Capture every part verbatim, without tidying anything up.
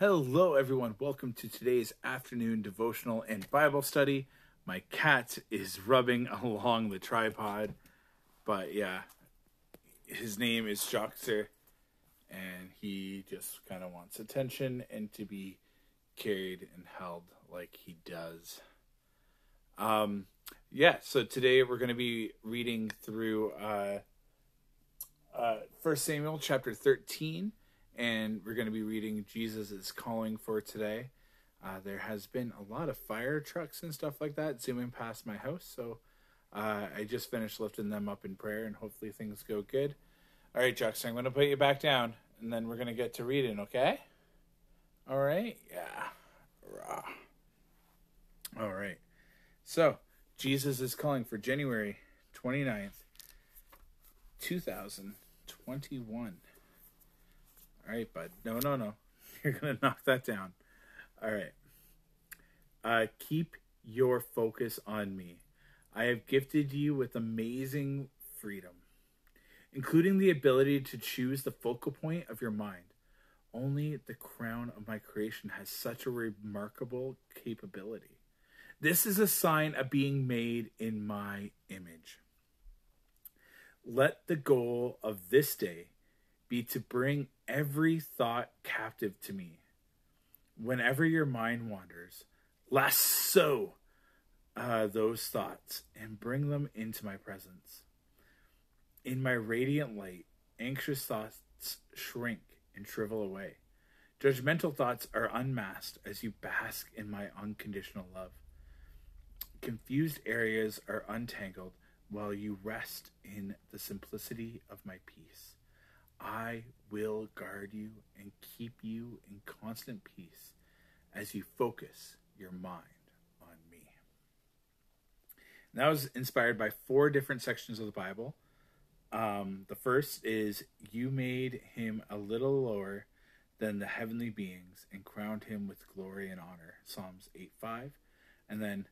Hello everyone, welcome to today's afternoon devotional and Bible study. My cat is rubbing along the tripod, but yeah, his name is Joxer, and he just kind of wants attention and to be carried and held like he does. Um, yeah, so today we're going to be reading through uh, uh, First Samuel chapter thirteen. And we're going to be reading Jesus is Calling for today. Uh, there has been a lot of fire trucks and stuff like that zooming past my house. So uh, I just finished lifting them up in prayer and hopefully things go good. All right, Joxer, I'm going to put you back down and then we're going to get to reading, okay? All right. Yeah. Rah. All right. So Jesus is Calling for January 29th, two thousand twenty-one. All right, bud. No, no, no. You're going to knock that down. All right. Uh, keep your focus on me. I have gifted you with amazing freedom, including the ability to choose the focal point of your mind. Only the crown of my creation has such a remarkable capability. This is a sign of being made in my image. Let the goal of this day be to bring every thought captive to me. Whenever your mind wanders, lasso uh, those thoughts and bring them into my presence. In my radiant light, anxious thoughts shrink and shrivel away. Judgmental thoughts are unmasked as you bask in my unconditional love. Confused areas are untangled while you rest in the simplicity of my peace. I will guard you and keep you in constant peace as you focus your mind on me. And that was inspired by four different sections of the Bible. Um, the first is, you made him a little lower than the heavenly beings and crowned him with glory and honor. Psalms eight five. And then,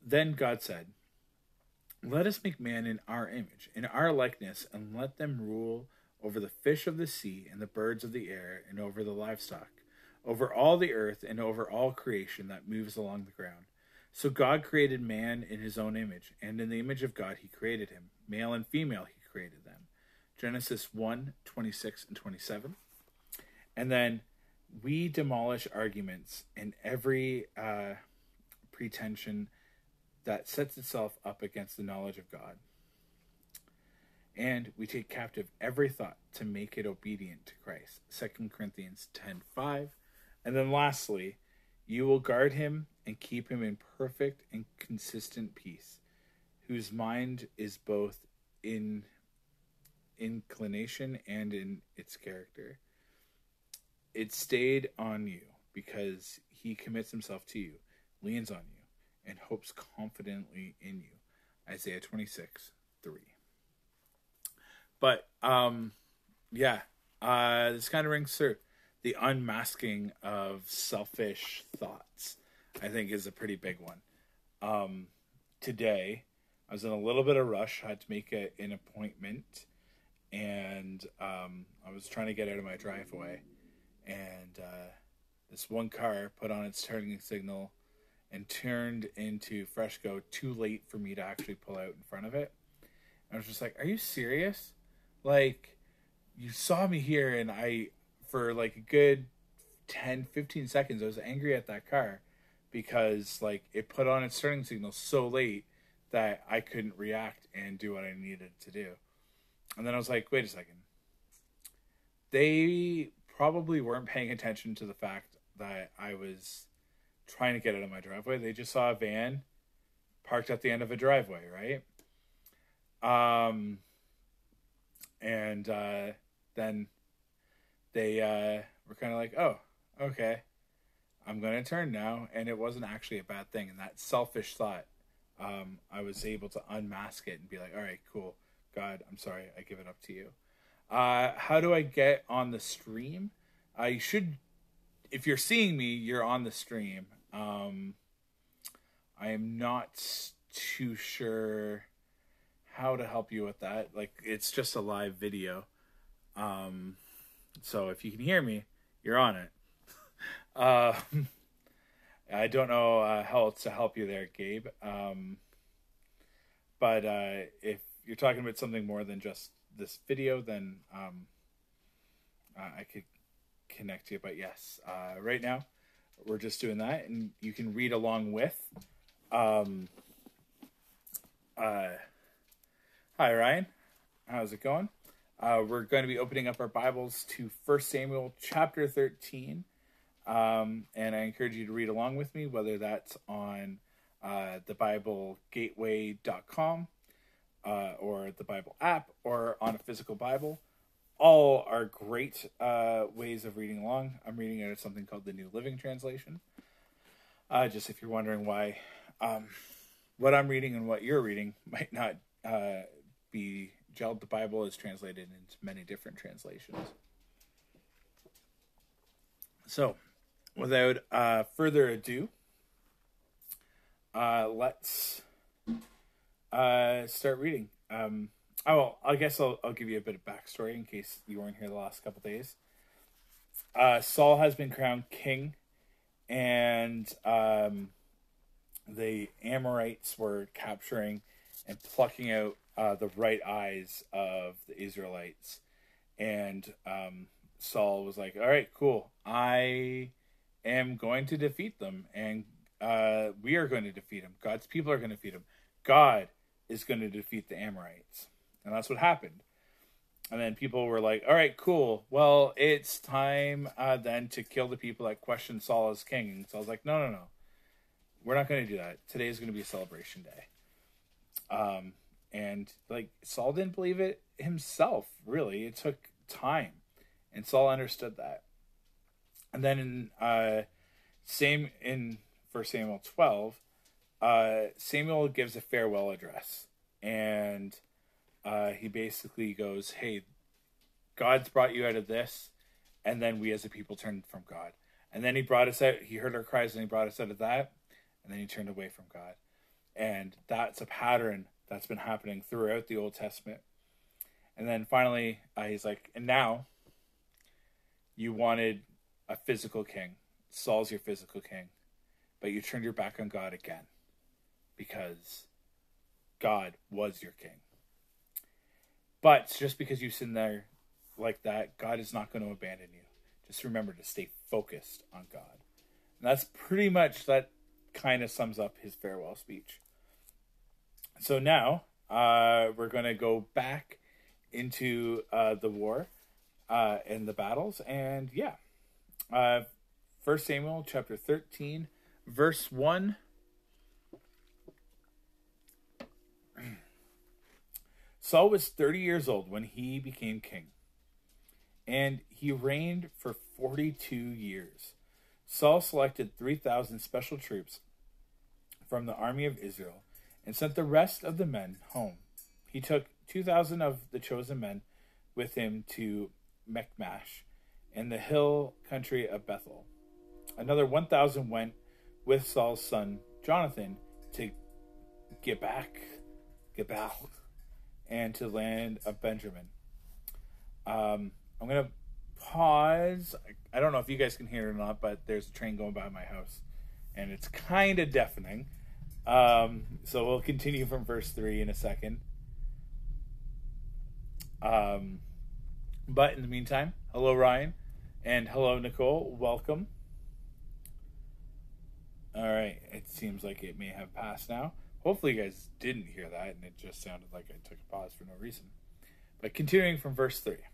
then God said, let us make man in our image, in our likeness, and let them rule over the fish of the sea and the birds of the air and over the livestock, over all the earth and over all creation that moves along the ground. So God created man in his own image, and in the image of God he created him. Male and female he created them. Genesis one, twenty-six and twenty-seven. And then, we demolish arguments and every uh, pretension that sets itself up against the knowledge of God. And we take captive every thought to make it obedient to Christ. Second Corinthians ten five. And then lastly, you will guard him and keep him in perfect and consistent peace, whose mind is both in inclination and in its character. It stayed on you because he commits himself to you, leans on you, and hopes confidently in you. Isaiah twenty-six three. But, um, yeah, uh, this kind of rings through. The unmasking of selfish thoughts, I think, is a pretty big one. Um, today, I was in a little bit of a rush. I had to make a, an appointment, and um, I was trying to get out of my driveway. And uh, this one car put on its turning signal and turned into Freshco too late for me to actually pull out in front of it. I was just like, are you serious? Like, you saw me here, and I, for like a good ten, fifteen seconds, I was angry at that car because, like, it put on its turning signal so late that I couldn't react and do what I needed to do. And then I was like, wait a second. They probably weren't paying attention to the fact that I was trying to get out of my driveway. They just saw a van parked at the end of a driveway, right? Um, and, uh, then they, uh, were kind of like, oh, okay, I'm going to turn now. And it wasn't actually a bad thing. And that selfish thought, um, I was able to unmask it and be like, all right, cool. God, I'm sorry. I give it up to you. Uh, how do I get on the stream? I should, if you're seeing me, you're on the stream. Um, I am not too sure how to help you with that. Like, it's just a live video. Um, so if you can hear me, you're on it. Uh, I don't know uh, how else to help you there, Gabe. Um, but uh, if you're talking about something more than just this video, then um, I could connect you. But yes, uh, right now we're just doing that, and you can read along with. Um, uh, hi, Ryan. How's it going? Uh, we're going to be opening up our Bibles to First Samuel chapter thirteen. Um, and I encourage you to read along with me, whether that's on uh, the bible gateway dot com uh, or the Bible app or on a physical Bible. All are great uh, ways of reading along. I'm reading out of something called the New Living Translation. Uh, just if you're wondering why um, what I'm reading and what you're reading might not uh, be gelled, the Bible is translated into many different translations. So, without uh, further ado, uh, let's uh, start reading. Um, oh, I guess I'll, I'll give you a bit of backstory in case you weren't here the last couple days. Uh, Saul has been crowned king, and um, the Amorites were capturing and plucking out uh, the right eyes of the Israelites. And um, Saul was like, all right, cool. I am going to defeat them, and uh, we are going to defeat them. God's people are going to defeat them. God is going to defeat the Amorites. And that's what happened. And then people were like, all right, cool. Well, it's time uh, then to kill the people that question Saul as king. And Saul's like, no, no, no. We're not going to do that. Today is going to be a celebration day. Um, and like Saul didn't believe it himself, really. It took time. And Saul understood that. And then in uh, same in First Samuel twelve, uh, Samuel gives a farewell address. And uh, he basically goes, hey, God's brought you out of this. And then we as a people turned from God. And then he brought us out. He heard our cries and he brought us out of that. And then he turned away from God. And that's a pattern that's been happening throughout the Old Testament. And then finally, uh, he's like, and now, you wanted a physical king. Saul's your physical king. But you turned your back on God again. Because God was your king. But just because you sit there like that, God is not going to abandon you. Just remember to stay focused on God. And that's pretty much, that kind of sums up his farewell speech. So now, uh, we're going to go back into uh, the war. Uh, in the battles, and yeah, uh, First Samuel chapter thirteen, verse one. Saul was thirty years old when he became king, and he reigned for forty-two years. Saul selected three thousand special troops from the army of Israel and sent the rest of the men home. He took two thousand of the chosen men with him to Mechmash, in the hill country of Bethel. Another one thousand went with Saul's son, Jonathan, to Gibeah, Gilgal, and to the land of Benjamin. Um, I'm going to pause. I don't know if you guys can hear it or not, but there's a train going by my house, and it's kind of deafening. Um, so we'll continue from verse three in a second. Um... But in the meantime, hello, Ryan, and hello, Nicole. Welcome. All right. It seems like it may have passed now. Hopefully you guys didn't hear that, and it just sounded like I took a pause for no reason. But continuing from verse three.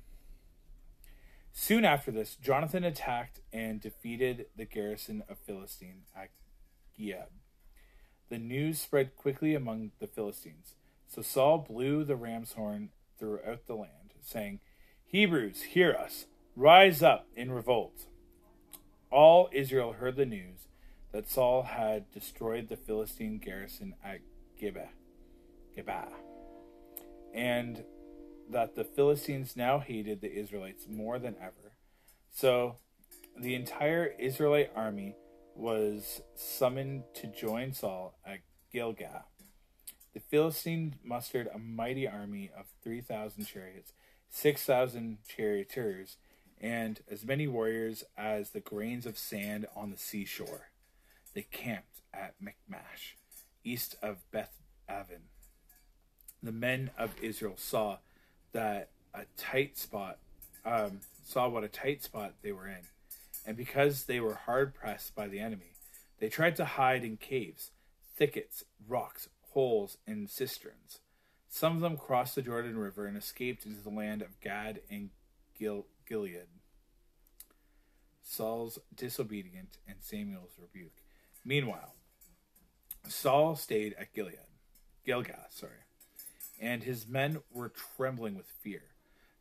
Soon after this, Jonathan attacked and defeated the garrison of Philistine at Gibeah. The news spread quickly among the Philistines. So Saul blew the ram's horn throughout the land, saying, Hebrews, hear us. Rise up in revolt. All Israel heard the news that Saul had destroyed the Philistine garrison at Geba, Geba, and that the Philistines now hated the Israelites more than ever. So the entire Israelite army was summoned to join Saul at Gilgal. The Philistines mustered a mighty army of three thousand chariots, six thousand charioteers, and as many warriors as the grains of sand on the seashore. They camped at Mechmash, east of Beth Aven. The men of Israel saw that a tight spot, um, saw what a tight spot they were in, and because they were hard pressed by the enemy, they tried to hide in caves, thickets, rocks, holes, and cisterns. Some of them crossed the Jordan River and escaped into the land of Gad and Gil- Gilead. Saul's disobedience and Samuel's rebuke. Meanwhile, Saul stayed at Gilead, Gilgal, sorry, and his men were trembling with fear.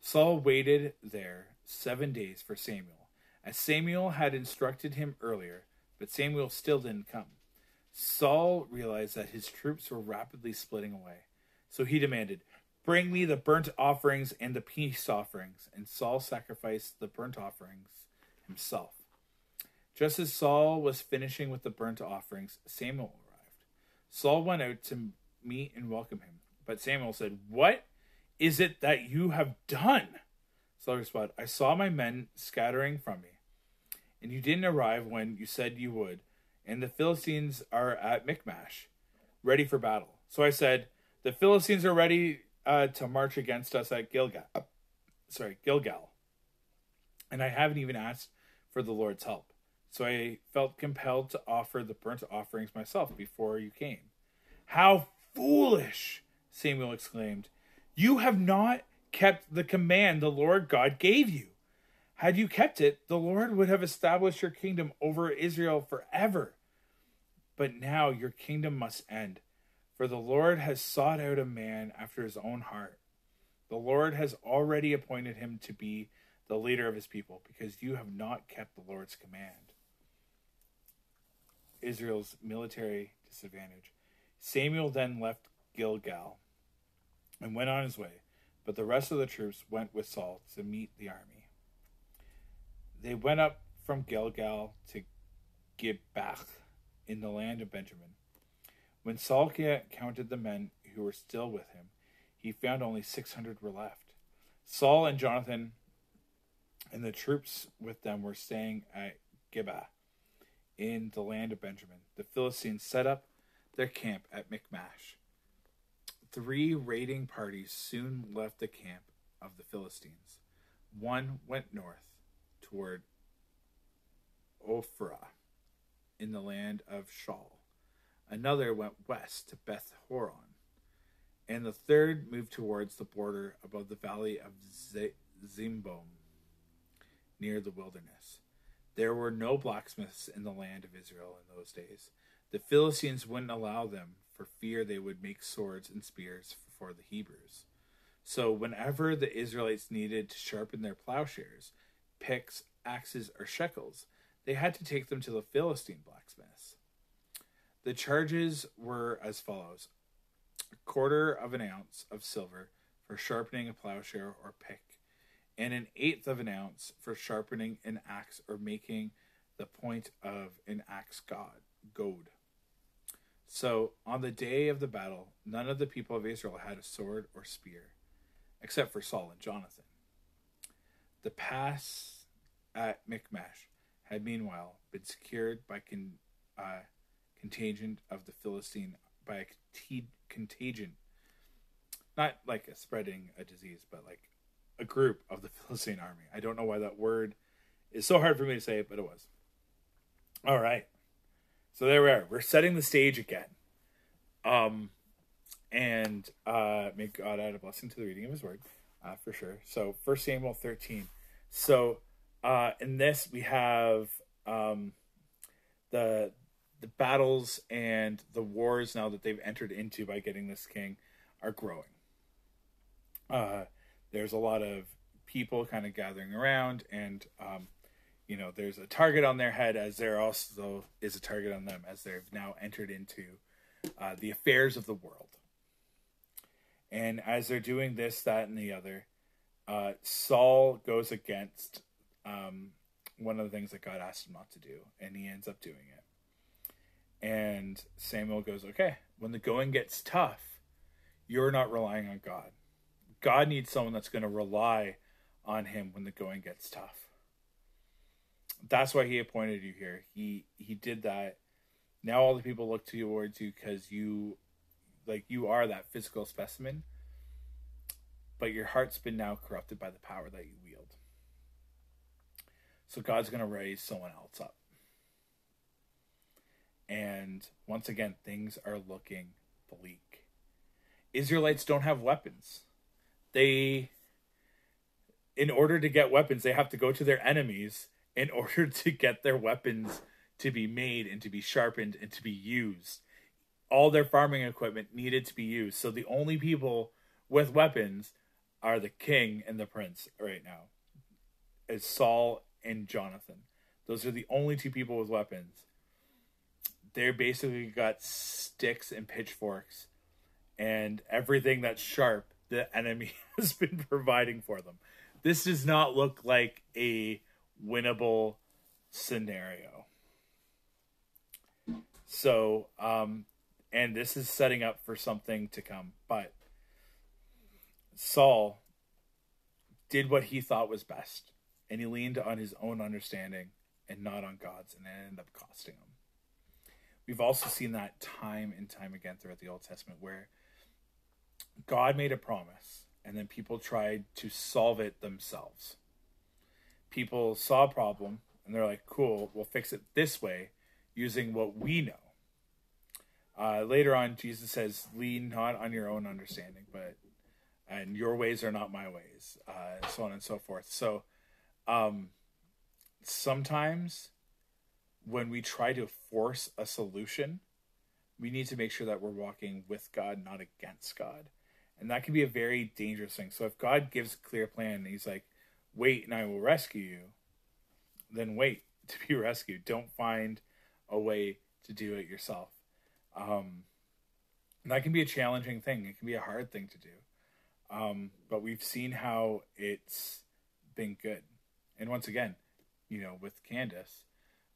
Saul waited there seven days for Samuel, as Samuel had instructed him earlier, but Samuel still didn't come. Saul realized that his troops were rapidly splitting away, so he demanded, "Bring me the burnt offerings and the peace offerings," and Saul sacrificed the burnt offerings himself. Just as Saul was finishing with the burnt offerings, Samuel arrived. Saul went out to meet and welcome him, but Samuel said, "What is it that you have done?" Saul responded, "I saw my men scattering from me, and you didn't arrive when you said you would, and the Philistines are at Michmash, ready for battle. So I said, the Philistines are ready uh, to march against us at Gilgal. Uh, sorry, Gilgal. And I haven't even asked for the Lord's help. So I felt compelled to offer the burnt offerings myself before you came." "How foolish!" Samuel exclaimed. "You have not kept the command the Lord God gave you. Had you kept it, the Lord would have established your kingdom over Israel forever. But now your kingdom must end, for the Lord has sought out a man after his own heart. The Lord has already appointed him to be the leader of his people, because you have not kept the Lord's command." Israel's military disadvantage. Samuel then left Gilgal and went on his way, but the rest of the troops went with Saul to meet the army. They went up from Gilgal to Gibeah in the land of Benjamin. When Saul counted the men who were still with him, he found only six hundred were left. Saul and Jonathan and the troops with them were staying at Geba in the land of Benjamin. The Philistines set up their camp at Michmash. Three raiding parties soon left the camp of the Philistines. One went north toward Ophrah in the land of Shaul. Another went west to Beth Horon. And the third moved towards the border above the valley of Zimbom, near the wilderness. There were no blacksmiths in the land of Israel in those days. The Philistines wouldn't allow them for fear they would make swords and spears for the Hebrews. So whenever the Israelites needed to sharpen their plowshares, picks, axes, or shekels, they had to take them to the Philistine blacksmiths. The charges were as follows: a quarter of an ounce of silver for sharpening a plowshare or pick, and an eighth of an ounce for sharpening an axe or making the point of an axe god, goad. So on the day of the battle, none of the people of Israel had a sword or spear, except for Saul and Jonathan. The pass at Michmash had meanwhile been secured by con, uh, contagion of the Philistine, by a cont- contagion, not like a spreading a disease, but like a group of the Philistine army. I don't know why that word is so hard for me to say, but it was. All right. So there we are. We're setting the stage again. Um, and uh, may God add a blessing to the reading of his word, uh, for sure. So First Samuel thirteen. So uh, in this we have um, the the battles and the wars now that they've entered into by getting this king are growing. Uh There's a lot of people kind of gathering around, and, um, you know, there's a target on their head, as there also is a target on them, as they've now entered into uh, the affairs of the world. And as they're doing this, that, and the other, uh, Saul goes against um, one of the things that God asked him not to do, and he ends up doing it. And Samuel goes, okay, when the going gets tough, you're not relying on God. God needs someone that's going to rely on him when the going gets tough. That's why he appointed you here. He he did that. Now all the people look towards you because you, like, you are that physical specimen. But your heart's been now corrupted by the power that you wield. So God's going to raise someone else up. And once again, things are looking bleak. Israelites don't have weapons. They, in order to get weapons, they have to go to their enemies in order to get their weapons to be made and to be sharpened and to be used. All their farming equipment needed to be used. So the only people with weapons are the king and the prince right now. It's Saul and Jonathan. Those are the only two people with weapons. They basically got sticks and pitchforks and everything that's sharp the enemy has been providing for them. This does not look like a winnable scenario. So, um, and this is setting up for something to come. But Saul did what he thought was best, and he leaned on his own understanding and not on God's, and it ended up costing him. We've also seen that time and time again throughout the Old Testament, where God made a promise and then people tried to solve it themselves. People saw a problem and they're like, cool, we'll fix it this way using what we know. Uh, later on, Jesus says, lean not on your own understanding, but and your ways are not my ways, uh, so on and so forth. So um, sometimes when we try to force a solution, we need to make sure that we're walking with God, not against God. And that can be a very dangerous thing. So if God gives a clear plan and he's like, wait and I will rescue you, then wait to be rescued. Don't find a way to do it yourself. Um, and that can be a challenging thing. It can be a hard thing to do. Um, but we've seen how it's been good. And once again, you know, with Candace,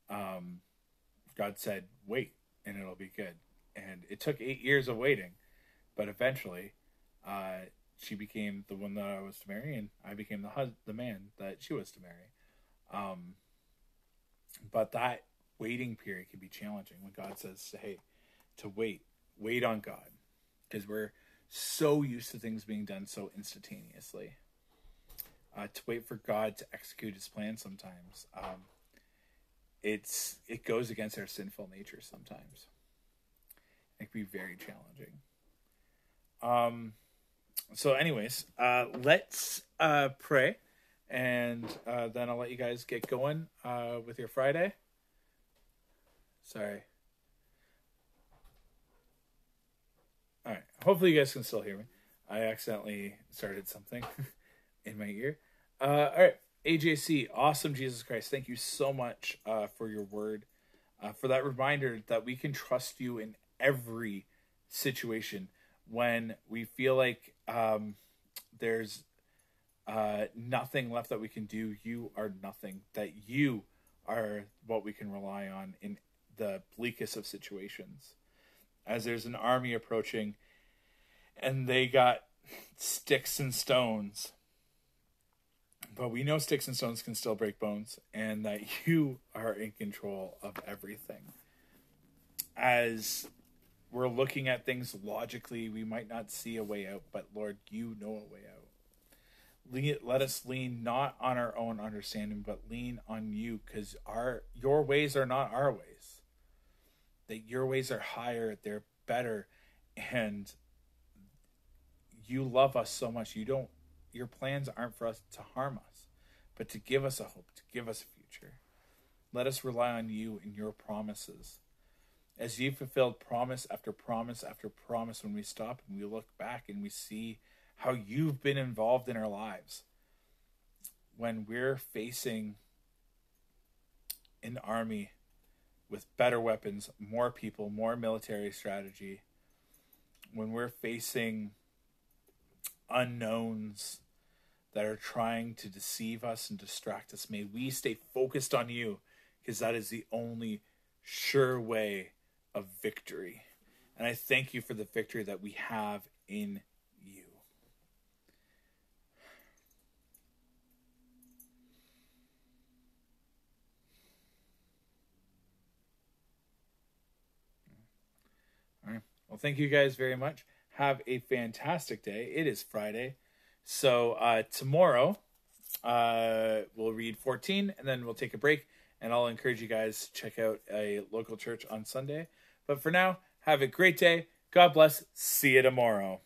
Um, God said, wait, and it'll be good. And it took eight years of waiting, but eventually, uh, she became the one that I was to marry, and I became the hus- the man that she was to marry. Um, but that waiting period can be challenging when God says, hey, to wait, wait on God, because we're so used to things being done so instantaneously. Uh, to wait for God to execute his plan sometimes, um, It's it goes against our sinful nature sometimes. It can be very challenging. Um, so, anyways, uh, let's uh, pray, and uh, then I'll let you guys get going uh, with your Friday. Sorry. All right. Hopefully, you guys can still hear me. I accidentally started something in my ear. Uh, all right. A J C, awesome Jesus Christ. Thank you so much uh, for your word, uh, for that reminder that we can trust you in every situation. When we feel like um, there's uh, nothing left that we can do, you are nothing, that you are what we can rely on in the bleakest of situations. As there's an army approaching and they got sticks and stones, but we know sticks and stones can still break bones, and that you are in control of everything. As we're looking at things logically, we might not see a way out, but Lord, you know a way out. Let us lean not on our own understanding, but lean on you, because our your ways are not our ways. That your ways are higher, they're better, and you love us so much. You don't Your plans aren't for us to harm us, but to give us a hope, to give us a future. Let us rely on you and your promises. As you fulfilled promise after promise after promise, when we stop and we look back and we see how you've been involved in our lives. When we're facing an army with better weapons, more people, more military strategy, when we're facing unknowns that are trying to deceive us and distract us, may we stay focused on you, because that is the only sure way of victory. And I thank you for the victory that we have in you. Well, thank you guys very much. Have a fantastic day. It is Friday. So uh, tomorrow uh, we'll read fourteen and then we'll take a break. And I'll encourage you guys to check out a local church on Sunday. But for now, have a great day. God bless. See you tomorrow.